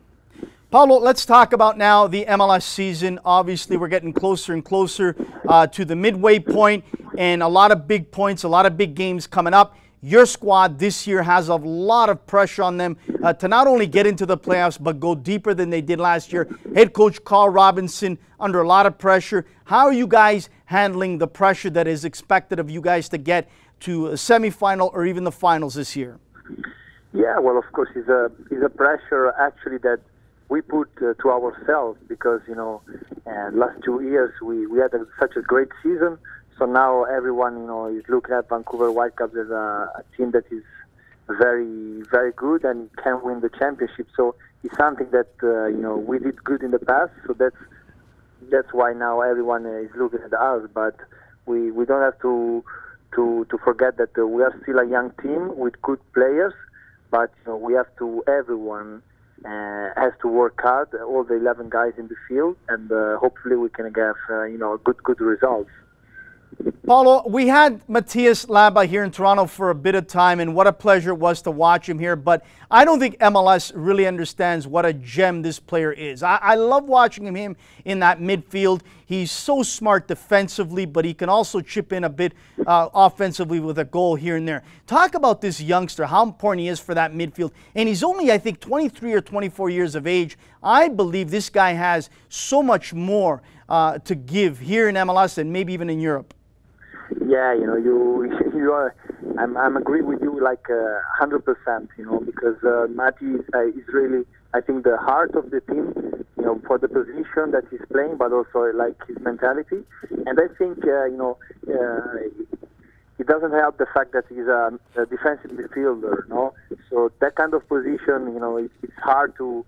Paolo, let's talk about now the M L S season. Obviously, we're getting closer and closer uh, to the midway point, and a lot of big points, a lot of big games coming up. Your squad this year has a lot of pressure on them uh, to not only get into the playoffs, but go deeper than they did last year. Head coach Carl Robinson under a lot of pressure. How are you guys handling the pressure that is expected of you guys to get to a semifinal or even the finals this year? Yeah, well, of course, it's a, it's a pressure actually that we put uh, to ourselves because, you know, uh, last two years we, we had a, such a great season. So now everyone, you know, is looking at Vancouver Whitecaps as a, a team that is very, very good and can win the championship. So it's something that, uh, you know, we did good in the past. So that's that's why now everyone is looking at us. But we, we don't have to to to forget that uh, we are still a young team with good players. But you know, we have to, everyone uh, has to work hard, all the eleven guys in the field, and uh, hopefully we can get uh, you know good good results. Paolo, we had Matthias Laba here in Toronto for a bit of time, and what a pleasure it was to watch him here. But I don't think M L S really understands what a gem this player is. I, I love watching him in that midfield. He's so smart defensively, but he can also chip in a bit uh, offensively with a goal here and there. Talk about this youngster, how important he is for that midfield. And he's only, I think, twenty-three or twenty-four years of age. I believe this guy has so much more uh, to give here in M L S and maybe even in Europe. Yeah, you know, you you are. I'm I'm agree with you like a hundred percent. You know, because uh, Matty is, uh, is really, I think, the heart of the team. You know, for the position that he's playing, but also like his mentality. And I think uh, you know, uh, it doesn't help the fact that he's a, a defensive midfielder. No, so that kind of position, you know, it, it's hard to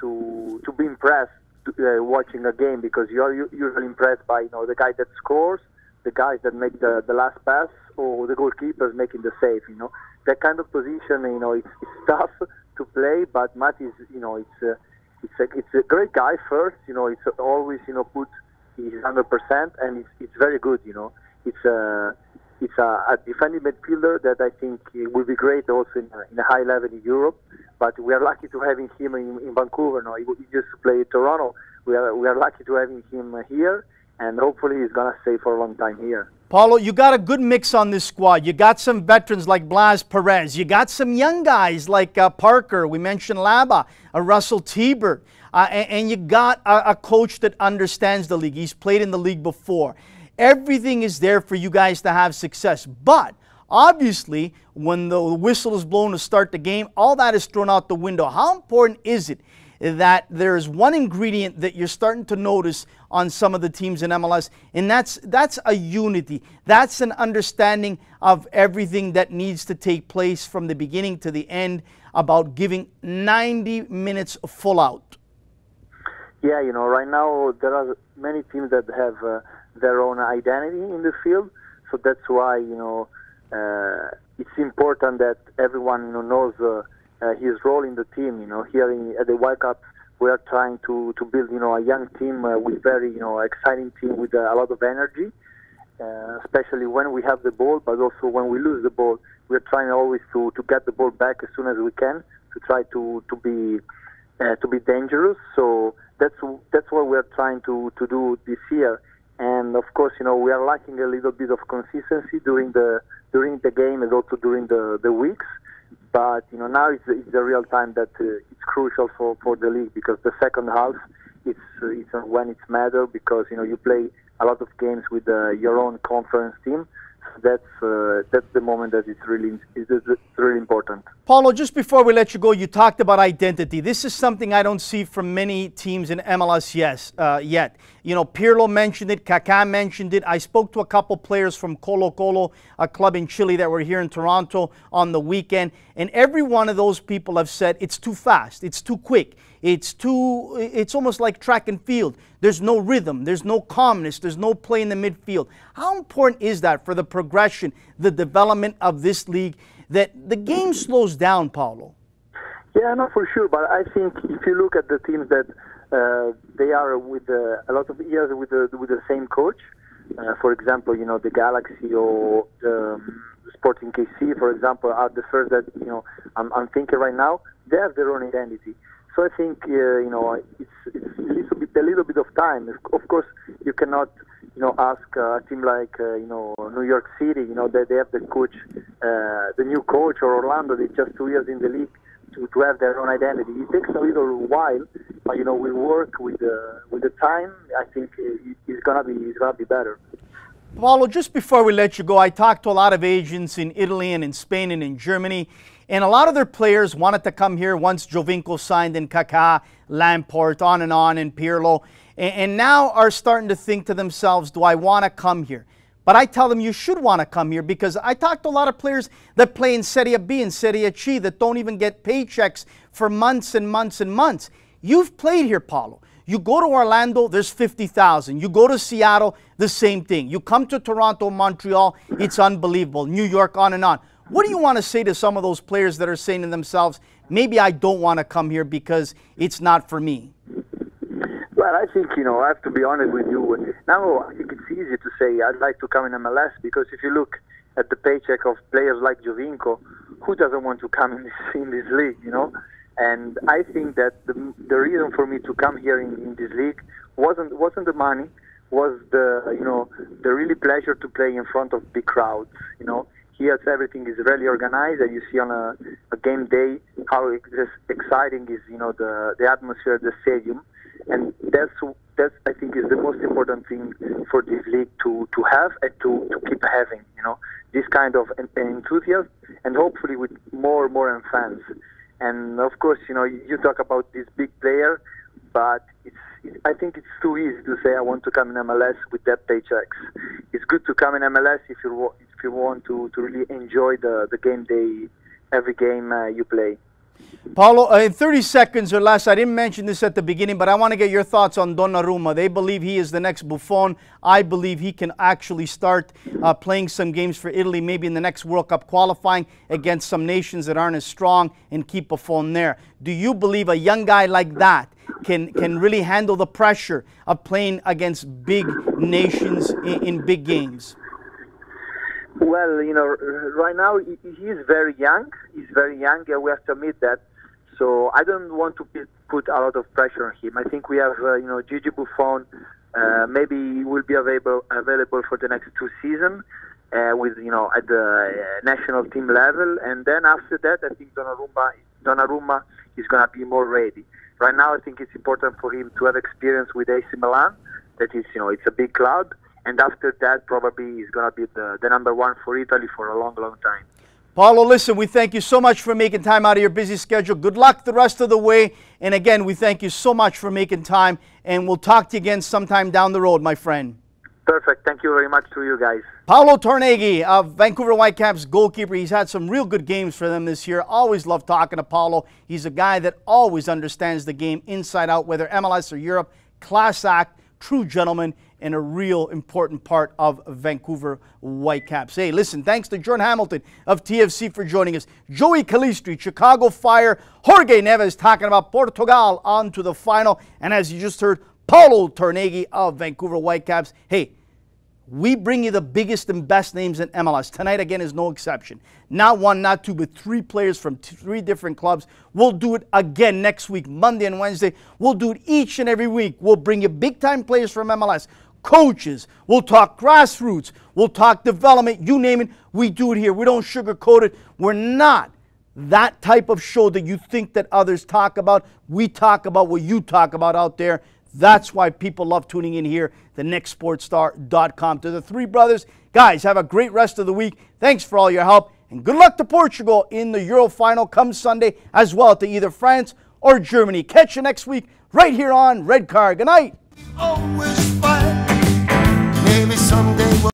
to to be impressed uh, watching a game, because you are usually impressed by you know the guy that scores, the guys that make the, the last pass, or the goalkeepers making the save, you know. That kind of position, you know, it's, it's tough to play, but Matt is, you know, it's a, it's a, it's a great guy first, you know, it's always, you know, put his one hundred percent, and it's, it's very good, you know. It's a, it's a, a defending midfielder that I think will be great also in a, in a high level in Europe, but we are lucky to having him in, in Vancouver, no? He, he used to play in Toronto. We are, we are lucky to having him here, and hopefully he's going to stay for a long time here. Paolo, you got a good mix on this squad. You got some veterans like Blas Perez. You got some young guys like uh, Parker. We mentioned Laba, uh, Russell Teebert. Uh, and, and you got a, a coach that understands the league. He's played in the league before. Everything is there for you guys to have success. But obviously, when the whistle is blown to start the game, all that is thrown out the window. How important is it that there is one ingredient that you're starting to notice on some of the teams in M L S, and that's that's a unity, that's an understanding of everything that needs to take place from the beginning to the end, about giving ninety minutes full out? Yeah, you know, right now there are many teams that have uh, their own identity in the field, so that's why you know uh, it's important that everyone you know knows Uh, Uh, his role in the team. You know, here in, at the Whitecaps, we are trying to to build, you know, a young team uh, with very, you know, exciting team with uh, a lot of energy, uh, especially when we have the ball, but also when we lose the ball, we are trying always to to get the ball back as soon as we can, to try to to be uh, to be dangerous. So that's that's what we are trying to to do this year. And of course, you know, we are lacking a little bit of consistency during the during the game and also during the the weeks. But you know, now it's, it's the real time that uh, it's crucial for, for the league, because the second half, it's, it's when it's matter, because you know you play a lot of games with uh, your own conference team. So that's uh, that's the moment that it's really it's, it's really important. Paolo, just before we let you go, you talked about identity. This is something I don't see from many teams in M L S. Yes, uh, yet you know Pirlo mentioned it, Kaká mentioned it. I spoke to a couple players from Colo Colo, a club in Chile, that were here in Toronto on the weekend. And every one of those people have said it's too fast, it's too quick, it's too, it's almost like track and field. There's no rhythm, there's no calmness, there's no play in the midfield. How important is that for the progression, the development of this league, that the game slows down, Paolo? Yeah, no, for sure, but I think if you look at the teams that uh, they are with uh, a lot of years with the, with the same coach, uh, for example, you know, the Galaxy or um, Sporting K C, for example, are the first that you know I'm, I'm thinking right now. They have their own identity, so I think uh, you know it's, it's a little bit a little bit of time. Of course, you cannot you know ask a team like uh, you know New York City. You know they they have the coach, uh, the new coach, or Orlando. They just two years in the league to, to have their own identity. It takes a little while, but you know we work with the with the time. I think it's gonna be it's gonna be better. Paolo, just before we let you go, I talked to a lot of agents in Italy and in Spain and in Germany, and a lot of their players wanted to come here once Giovinco signed, and Kaká, Lamport, on and on, and Pirlo, and, and now are starting to think to themselves, do I want to come here? But I tell them you should want to come here, because I talked to a lot of players that play in Serie B and Serie C that don't even get paychecks for months and months and months. You've played here, Paolo. You go to Orlando, there's fifty thousand. You go to Seattle, the same thing. You come to Toronto, Montreal, it's unbelievable. New York, on and on. What do you want to say to some of those players that are saying to themselves, maybe I don't want to come here because it's not for me? Well, I think, you know, I have to be honest with you. Now, it's easy to say I'd like to come in M L S, because if you look at the paycheck of players like Giovinco, who doesn't want to come in this, in this league, you know? And I think that the, the reason for me to come here in, in this league wasn't wasn't the money, was the, you know, the really pleasure to play in front of big crowds. You know, here everything is really organized, and you see on a, a game day how it, this exciting is, you know, the the atmosphere at the stadium, and that's that's I think is the most important thing for this league to to have and to to keep having. You know, this kind of enthusiasm, and hopefully with more and more fans. And of course, you know, you talk about this big player, but it's, it, I think it's too easy to say I want to come in M L S with that paychecks. It's good to come in M L S if you if you want to, to really enjoy the, the game day, every game uh, you play. Paolo, uh, in thirty seconds or less, I didn't mention this at the beginning, but I want to get your thoughts on Donnarumma. They believe he is the next Buffon. I believe he can actually start uh, playing some games for Italy, maybe in the next World Cup qualifying against some nations that aren't as strong, and keep Buffon there. Do you believe a young guy like that can, can really handle the pressure of playing against big nations in, in big games? Well, you know, right now he is very young. He's very young, and we have to admit that. So I don't want to put a lot of pressure on him. I think we have, uh, you know, Gigi Buffon. Uh, maybe he will be available available for the next two seasons, uh, with, you know, at the uh, national team level. And then after that, I think Donnarumma Donnarumma is going to be more ready. Right now, I think it's important for him to have experience with A C Milan. That is, you know, it's a big club. And after that, probably he's going to be the, the number one for Italy for a long, long time. Paolo, listen, we thank you so much for making time out of your busy schedule. Good luck the rest of the way. And again, we thank you so much for making time. And we'll talk to you again sometime down the road, my friend. Perfect. Thank you very much to you guys. Paolo Tornaghi of Vancouver Whitecaps goalkeeper. He's had some real good games for them this year. Always love talking to Paolo. He's a guy that always understands the game inside out, whether M L S or Europe. Class act, true gentleman, and a real important part of Vancouver Whitecaps. Hey, listen, thanks to Jordan Hamilton of T F C for joining us. Joey Calistri, Chicago Fire. Jorge Neves talking about Portugal on to the final. And as you just heard, Paolo Tornaghi of Vancouver Whitecaps. Hey, we bring you the biggest and best names in M L S. Tonight, again, is no exception. Not one, not two, but three players from three different clubs. We'll do it again next week, Monday and Wednesday. We'll do it each and every week. We'll bring you big-time players from M L S. Coaches, we'll talk grassroots, we'll talk development, you name it, we do it here. We don't sugarcoat it. We're not that type of show that you think that others talk about. We talk about what you talk about out there. That's why people love tuning in here, the next sport star dot com. To the three brothers, guys, have a great rest of the week. Thanks for all your help, and good luck to Portugal in the Euro final come Sunday, as well to either France or Germany. Catch you next week right here on Red Card. Good night. Always fun.